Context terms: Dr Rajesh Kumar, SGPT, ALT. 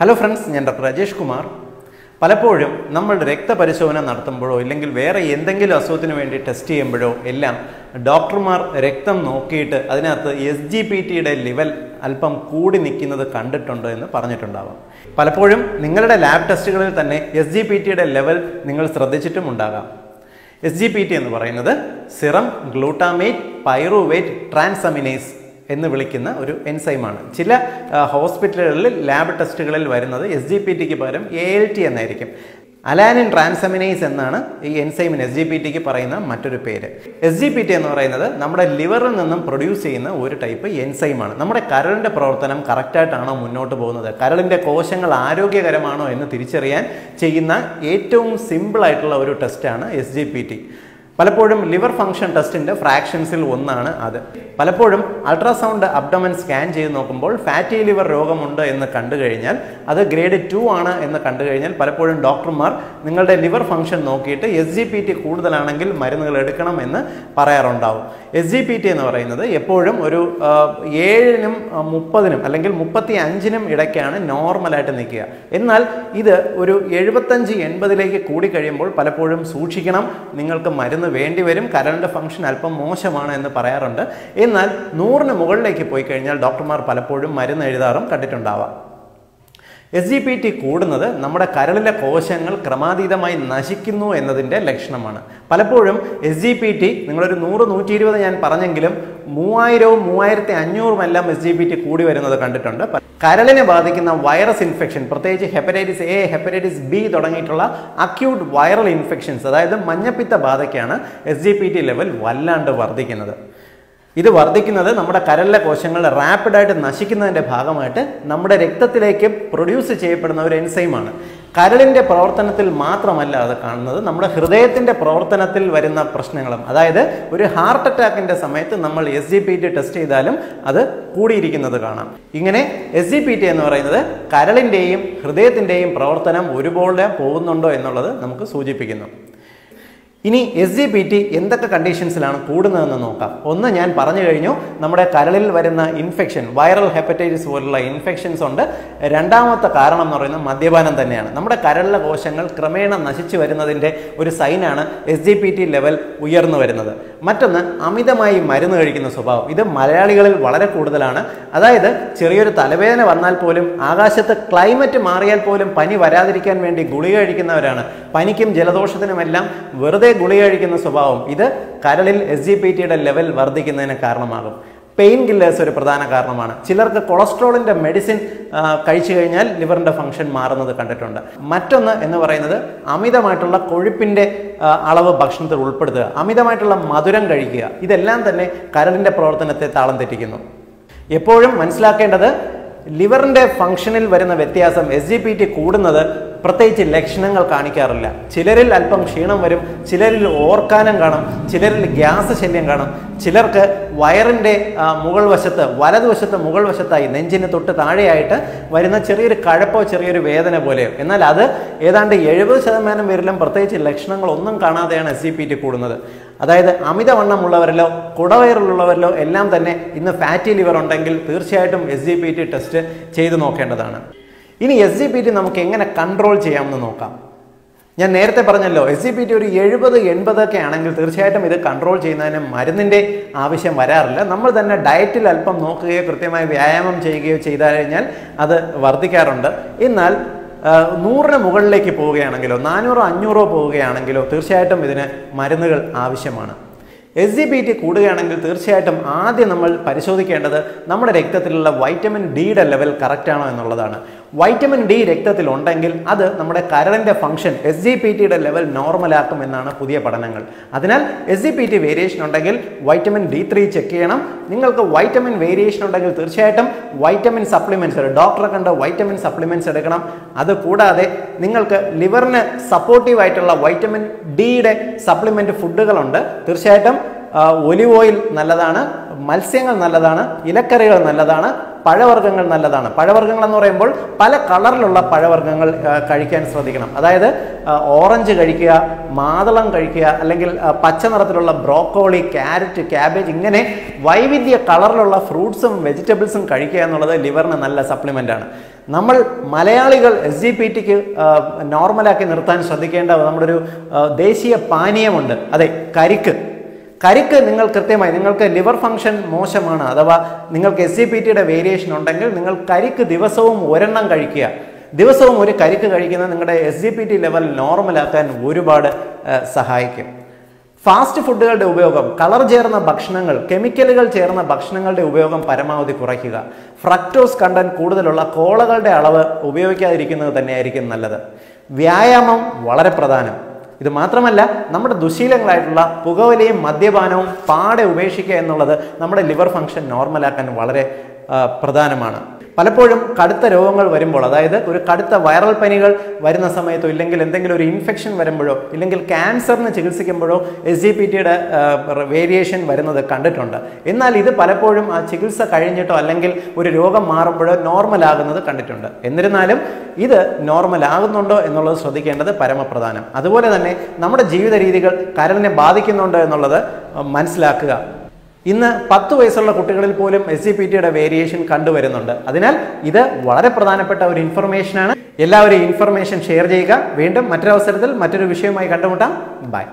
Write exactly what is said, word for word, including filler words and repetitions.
Hello friends, I am Dr Rajesh Kumar. പലപ്പോഴും നമ്മൾ രക്തപരിശോധന നടത്തുമ്പോഴോ അല്ലെങ്കിൽ വേറെ എന്തെങ്കിലും അസുഖത്തിന് വേണ്ടി ടെസ്റ്റ് ചെയ്യുമ്പോഴോ എല്ലാം ഡോക്ടർമാർ രക്തം നോക്കിയിട്ട് അതിനകത്ത് S G P T യുടെ ലെവൽ അല്പം കൂടി നിൽക്കുന്നത് കണ്ടിട്ടുണ്ടോ എന്ന് പറഞ്ഞിട്ടുണ്ടാവും. പലപ്പോഴും നിങ്ങളുടെ ലാബ് ടെസ്റ്റുകളിൽ തന്നെ S G P T യുടെ ലെവൽ നിങ്ങൾ ശ്രദ്ധിച്ചിട്ടുമുണ്ടാകാം. S G P T എന്ന് പറയുന്നത് സിറം ഗ്ലൂട്ടാമേറ്റ് പൈറുവേറ്റ് ട്രാൻസാമിനേസ് എന്ന് വിളിക്കുന്ന ഒരു എൻസൈമാണ്. ചില ഹോസ്പിറ്റലുകളിൽ ലാബ് ടെസ്റ്റുകളിൽ വരുന്നത് S G P T ക്ക് പകരം A L T എന്നായിരിക്കും. അലാനിൻ ട്രാൻസാമിനേസ് എന്നാണ് ഈ എൻസൈമിന് S G P T ക്ക് പറയുന്ന മറ്റൊരു പേര്. S G P T എന്ന് പറയുന്നത് നമ്മുടെ ലിവറിൽ നിന്നും പ്രൊഡ്യൂസ് ചെയ്യുന്ന ഒരു ടൈപ്പ് എൻസൈമാണ്. നമ്മുടെ കരളിൻ്റെ പ്രവർത്തനം കറക്റ്റായിട്ടാണോ മുന്നോട്ട് പോകുന്നത്, കരളിൻ്റെ കോശങ്ങൾ ആരോഗ്യകരമാണോ എന്ന് തിരിച്ചറിയാൻ ചെയ്യുന്ന ഏറ്റവും സിമ്പിളായിട്ടുള്ള ഒരു ടെസ്റ്റാണ് S G P T. പലപ്പോഴും ലിവർ ഫംഗ്ഷൻ ടെസ്റ്റിൻ്റെ ഫ്രാക്ഷൻസിൽ ഒന്നാണ് അത്. പലപ്പോഴും അൾട്രാസൗണ്ട് അബ്ഡമൻ സ്കാൻ ചെയ്ത് നോക്കുമ്പോൾ ഫാറ്റി ലിവർ രോഗമുണ്ട് എന്ന് കണ്ടു കഴിഞ്ഞാൽ, അത് ഗ്രേഡ് ടു ആണ് എന്ന് കണ്ടു കഴിഞ്ഞാൽ, പലപ്പോഴും ഡോക്ടർമാർ നിങ്ങളുടെ ലിവർ ഫംഗ്ഷൻ നോക്കിയിട്ട് S G P T കൂടുതലാണെങ്കിൽ മരുന്നുകൾ എടുക്കണം എന്ന് പറയാറുണ്ടാവും. S G P T എന്ന് പറയുന്നത് എപ്പോഴും ഒരു ഏഴിനും മുപ്പതിനും അല്ലെങ്കിൽ മുപ്പത്തി അഞ്ചിനും ഇടയ്ക്കാണ് നോർമലായിട്ട് നിൽക്കുക. എന്നാൽ ഇത് ഒരു എഴുപത്തഞ്ച് എൺപതിലേക്ക് കൂടി കഴിയുമ്പോൾ പലപ്പോഴും സൂക്ഷിക്കണം, നിങ്ങൾക്ക് മരുന്ന് വേണ്ടി വരും, കരളിൻ്റെ ഫംഗ്ഷൻ അല്പം മോശമാണ് എന്ന് പറയാറുണ്ട്. എന്നാൽ നൂറിന് മുകളിലേക്ക് പോയി കഴിഞ്ഞാൽ ഡോക്ടർമാർ പലപ്പോഴും മരുന്ന് എഴുതാറും കണ്ടിട്ടുണ്ടാവാം. S G P T കൂടുന്നത് നമ്മുടെ കരളിലെ കോശങ്ങൾ ക്രമാതീതമായി നശിക്കുന്നു എന്നതിൻ്റെ ലക്ഷണമാണ്. പലപ്പോഴും S G P T നിങ്ങളൊരു നൂറ് നൂറ്റി ഇരുപത് ഞാൻ പറഞ്ഞെങ്കിലും മൂവായിരവും മൂവായിരത്തി അഞ്ഞൂറും എല്ലാം S G P T കൂടി വരുന്നത് കണ്ടിട്ടുണ്ട്. കരളിനെ ബാധിക്കുന്ന വൈറസ് ഇൻഫെക്ഷൻ, പ്രത്യേകിച്ച് ഹെപ്പറ്റൈറ്റിസ് എ, ഹെപ്പറ്റൈറ്റിസ് ബി തുടങ്ങിയിട്ടുള്ള അക്യൂട്ട് വൈറൽ ഇൻഫെക്ഷൻസ്, അതായത് മഞ്ഞപ്പിത്ത ബാധയ്ക്കാണ് S G P T level വല്ലാണ്ട് വർദ്ധിക്കുന്നത്. ഇത് വർദ്ധിക്കുന്നത് നമ്മുടെ കരളിലെ കോശങ്ങൾ റാപ്പിഡായിട്ട് നശിക്കുന്നതിൻ്റെ ഭാഗമായിട്ട് നമ്മുടെ രക്തത്തിലേക്ക് പ്രൊഡ്യൂസ് ചെയ്യപ്പെടുന്ന ഒരു എൻസൈമാണ്. കരളിൻ്റെ പ്രവർത്തനത്തിൽ മാത്രമല്ല അത് കാണുന്നത്, നമ്മുടെ ഹൃദയത്തിൻ്റെ പ്രവർത്തനത്തിൽ വരുന്ന പ്രശ്നങ്ങളും, അതായത് ഒരു ഹാർട്ട് അറ്റാക്കിൻ്റെ സമയത്ത് നമ്മൾ S G P T test ചെയ്താലും അത് കൂടിയിരിക്കുന്നത് കാണാം. ഇങ്ങനെ S G P T എന്ന് പറയുന്നത് കരളിൻ്റെയും ഹൃദയത്തിൻ്റെയും പ്രവർത്തനം ഒരുപോലെ പോകുന്നുണ്ടോ എന്നുള്ളത് നമുക്ക് സൂചിപ്പിക്കുന്നു. ഇനി S G P T എന്തൊക്കെ കണ്ടീഷൻസിലാണ് കൂടുന്നതെന്ന് നോക്കാം. ഒന്ന് ഞാൻ പറഞ്ഞു കഴിഞ്ഞു, നമ്മുടെ കരളിൽ വരുന്ന ഇൻഫെക്ഷൻ, വൈറൽ ഹെപ്പറ്റൈറ്റിസ് പോലുള്ള ഇൻഫെക്ഷൻസ് ഉണ്ട്. രണ്ടാമത്തെ കാരണം എന്ന് പറയുന്നത് മദ്യപാനം തന്നെയാണ്. നമ്മുടെ കരളിലെ കോശങ്ങൾ ക്രമേണ നശിച്ചു വരുന്നതിൻ്റെ ഒരു സൈനാണ് S G P T level ഉയർന്നു വരുന്നത്. മറ്റൊന്ന് അമിതമായി മരുന്ന് കഴിക്കുന്ന സ്വഭാവം, ഇത് മലയാളികളിൽ വളരെ കൂടുതലാണ്. അതായത് ചെറിയൊരു തലവേദന വന്നാൽ പോലും, ആകാശത്ത് ക്ലൈമറ്റ് മാറിയാൽ പോലും പനി വരാതിരിക്കാൻ വേണ്ടി ഗുളിക കഴിക്കുന്നവരാണ്. പനിക്കും ജലദോഷത്തിനുമെല്ലാം വെറുതെ ഗുളിക കഴിക്കുന്ന സ്വഭാവം, ഇത് കരളിൽ S G P T യുടെ ലെവൽ വർദ്ധിക്കുന്നതിന് കാരണമാകും. പെയിൻ കില്ലേഴ്സ് ഒരു പ്രധാന കാരണമാണ്. ചിലർക്ക് കൊളസ്ട്രോളിൻ്റെ മെഡിസിൻ കഴിച്ചു കഴിഞ്ഞാൽ ലിവറിൻ്റെ ഫംഗ്ഷൻ മാറുന്നത് കണ്ടിട്ടുണ്ട്. മറ്റൊന്ന് എന്ന് പറയുന്നത് അമിതമായിട്ടുള്ള കൊഴുപ്പിൻ്റെ അളവ് ഭക്ഷണത്തിൽ ഉൾപ്പെടുത്തുക, അമിതമായിട്ടുള്ള മധുരം കഴിക്കുക, ഇതെല്ലാം തന്നെ കരളിൻ്റെ പ്രവർത്തനത്തെ താളം തെറ്റിക്കുന്നു. എപ്പോഴും മനസ്സിലാക്കേണ്ടത്, ലിവറിൻ്റെ ഫംഗ്ഷനിൽ വരുന്ന വ്യത്യാസം S G P T കൂടുന്നത് പ്രത്യേകിച്ച് ലക്ഷണങ്ങൾ കാണിക്കാറില്ല. ചിലരിൽ അല്പം ക്ഷീണം വരും, ചിലരിൽ ഓർക്കാനം കാണും, ചിലരിൽ ഗ്യാസ് ശല്യം കാണും, ചിലർക്ക് വയറിൻ്റെ മുകൾ വശത്ത്, വലതുവശത്ത് മുകൾ വശത്തായി നെഞ്ചിന് തൊട്ട് താഴെയായിട്ട് വരുന്ന ചെറിയൊരു കഴപ്പോ ചെറിയൊരു വേദന പോലെയോ. എന്നാൽ അത് ഏതാണ്ട് എഴുപത് ശതമാനം പേരിലും പ്രത്യേകിച്ച് ലക്ഷണങ്ങളൊന്നും കാണാതെയാണ് S G P T കൂടുന്നത്. അതായത് അമിതവണ്ണമുള്ളവരിലോ കുടവയറിലുള്ളവരിലോ എല്ലാം തന്നെ ഇന്ന് ഫാറ്റി ലിവർ ഉണ്ടെങ്കിൽ തീർച്ചയായിട്ടും S G P T test ചെയ്തു നോക്കേണ്ടതാണ്. ഇനി S G P T നമുക്ക് എങ്ങനെ കൺട്രോൾ ചെയ്യാമെന്ന് നോക്കാം. ഞാൻ നേരത്തെ പറഞ്ഞല്ലോ, S G P T ഒരു എഴുപത് എൺപതൊക്കെ ആണെങ്കിൽ തീർച്ചയായിട്ടും ഇത് കൺട്രോൾ ചെയ്യുന്നതിന് മരുന്നിൻ്റെ ആവശ്യം വരാറില്ല. നമ്മൾ തന്നെ ഡയറ്റിൽ അല്പം നോക്കുകയോ കൃത്യമായി വ്യായാമം ചെയ്യുകയോ ചെയ്താൽ കഴിഞ്ഞാൽ അത് വർദ്ധിക്കാറുണ്ട്. എന്നാൽ നൂറിന് മുകളിലേക്ക് പോവുകയാണെങ്കിലോ നാനൂറോ അഞ്ഞൂറോ പോവുകയാണെങ്കിലോ തീർച്ചയായിട്ടും ഇതിന് മരുന്നുകൾ ആവശ്യമാണ്. S G P T കൂടുകയാണെങ്കിൽ തീർച്ചയായിട്ടും ആദ്യം നമ്മൾ പരിശോധിക്കേണ്ടത് നമ്മുടെ രക്തത്തിലുള്ള വൈറ്റമിൻ ഡിയുടെ ലെവൽ കറക്റ്റാണോ എന്നുള്ളതാണ്. വൈറ്റമിൻ ഡി രക്തത്തിൽ ഉണ്ടെങ്കിൽ അത് നമ്മുടെ കരളിൻ്റെ function S G P T യുടെ ലെവൽ നോർമലാക്കും എന്നാണ് പുതിയ പഠനങ്ങൾ. അതിനാൽ S G P T variation ഉണ്ടെങ്കിൽ വൈറ്റമിൻ ഡി ത്രീ ചെക്ക് ചെയ്യണം. നിങ്ങൾക്ക് വൈറ്റമിൻ വേരിയേഷൻ ഉണ്ടെങ്കിൽ തീർച്ചയായിട്ടും വൈറ്റമിൻ സപ്ലിമെൻറ്റ്സ്, ഡോക്ടറെ കണ്ട് വൈറ്റമിൻ സപ്ലിമെൻറ്റ്സ് എടുക്കണം. അതുകൂടാതെ നിങ്ങൾക്ക് ലിവറിന് സപ്പോർട്ടീവായിട്ടുള്ള വൈറ്റമിൻ ഡിയുടെ സപ്ലിമെൻറ്റ് ഫുഡുകളുണ്ട്. തീർച്ചയായിട്ടും ഒലിവ് ഓയിൽ നല്ലതാണ്, മത്സ്യങ്ങൾ നല്ലതാണ്, ഇലക്കറികൾ നല്ലതാണ്, പഴവർഗ്ഗങ്ങൾ നല്ലതാണ്. പഴവർഗ്ഗങ്ങൾ എന്ന് പറയുമ്പോൾ പല കളറിലുള്ള പഴവർഗ്ഗങ്ങൾ കഴിക്കാൻ ശ്രദ്ധിക്കണം. അതായത് ഓറഞ്ച് കഴിക്കുക, മാതളം കഴിക്കുക, അല്ലെങ്കിൽ പച്ച നിറത്തിലുള്ള ബ്രോക്കോളി, ക്യാരറ്റ്, ക്യാബേജ്, ഇങ്ങനെ വൈവിധ്യ കളറിലുള്ള ഫ്രൂട്ട്സും വെജിറ്റബിൾസും കഴിക്കുക എന്നുള്ളത് ലിവറിന് നല്ല സപ്ലിമെൻ്റാണ്. നമ്മൾ മലയാളികൾ എസ് ജി പി ടി ക്ക് നോർമലാക്കി നിർത്താൻ ശ്രദ്ധിക്കേണ്ട നമ്മുടെ ഒരു ദേശീയ പാനീയമുണ്ട്. അതെ, കരിക്ക്. കരിക്ക് നിങ്ങൾ കൃത്യമായി, നിങ്ങൾക്ക് ലിവർ ഫംഗ്ഷൻ മോശമാണ് അഥവാ നിങ്ങൾക്ക് എസ് ജി പി ടിയുടെ വേരിയേഷൻ ഉണ്ടെങ്കിൽ നിങ്ങൾ കരിക്ക് ദിവസവും ഒരെണ്ണം കഴിക്കുക. ദിവസവും ഒരു കരിക്ക് കഴിക്കുന്നത് നിങ്ങളുടെ S G P T level നോർമലാക്കാൻ ഒരുപാട് സഹായിക്കും. ഫാസ്റ്റ് ഫുഡുകളുടെ ഉപയോഗം, കളർ ചേർന്ന ഭക്ഷണങ്ങൾ, കെമിക്കലുകൾ ചേർന്ന ഭക്ഷണങ്ങളുടെ ഉപയോഗം പരമാവധി കുറയ്ക്കുക. ഫ്രക്ടോസ് കണ്ടന്റ് കൂടുതലുള്ള കോളകളുടെ അളവ് ഉപയോഗിക്കാതിരിക്കുന്നത് തന്നെയായിരിക്കും നല്ലത്. വ്യായാമം വളരെ പ്രധാനം. ഇത് മാത്രമല്ല, നമ്മുടെ ദുശീലങ്ങളായിട്ടുള്ള പുകവലിയും മദ്യപാനവും പാടെ ഉപേക്ഷിക്കുക എന്നുള്ളത് നമ്മുടെ ലിവർ ഫംഗ്ഷൻ നോർമലാക്കാൻ വളരെ പ്രധാനമാണ്. പലപ്പോഴും കടുത്ത രോഗങ്ങൾ വരുമ്പോൾ, അതായത് ഒരു കടുത്ത വൈറൽ പനികൾ വരുന്ന സമയത്തോ ഇല്ലെങ്കിൽ എന്തെങ്കിലും ഒരു ഇൻഫെക്ഷൻ വരുമ്പോഴോ ഇല്ലെങ്കിൽ ക്യാൻസറിന് ചികിത്സിക്കുമ്പോഴോ എസ് ജി പി ടിയുടെ വേരിയേഷൻ വരുന്നത് കണ്ടിട്ടുണ്ട്. എന്നാൽ ഇത് പലപ്പോഴും ആ ചികിത്സ കഴിഞ്ഞിട്ടോ അല്ലെങ്കിൽ ഒരു രോഗം മാറുമ്പോഴോ നോർമൽ ആകുന്നത് കണ്ടിട്ടുണ്ട്. എന്നിരുന്നാലും ഇത് നോർമൽ ആകുന്നുണ്ടോ എന്നുള്ളത് ശ്രദ്ധിക്കേണ്ടത് പരമപ്രധാനം. അതുപോലെ തന്നെ നമ്മുടെ ജീവിത രീതികൾ കരളിനെ ബാധിക്കുന്നുണ്ടോ എന്നുള്ളത് മനസ്സിലാക്കുക. ഇന്ന് പത്ത് വയസ്സുള്ള കുട്ടികളിൽ പോലും എസ് ജി പി ടിയുടെ വേരിയേഷൻ കണ്ടുവരുന്നുണ്ട്. അതിനാൽ ഇത് വളരെ പ്രധാനപ്പെട്ട ഒരു ഇൻഫർമേഷനാണ്. എല്ലാവരും ഇൻഫർമേഷൻ ഷെയർ ചെയ്യുക. വീണ്ടും മറ്റൊരവസരത്തിൽ മറ്റൊരു വിഷയവുമായി കണ്ടുമുട്ടാം. ബൈ.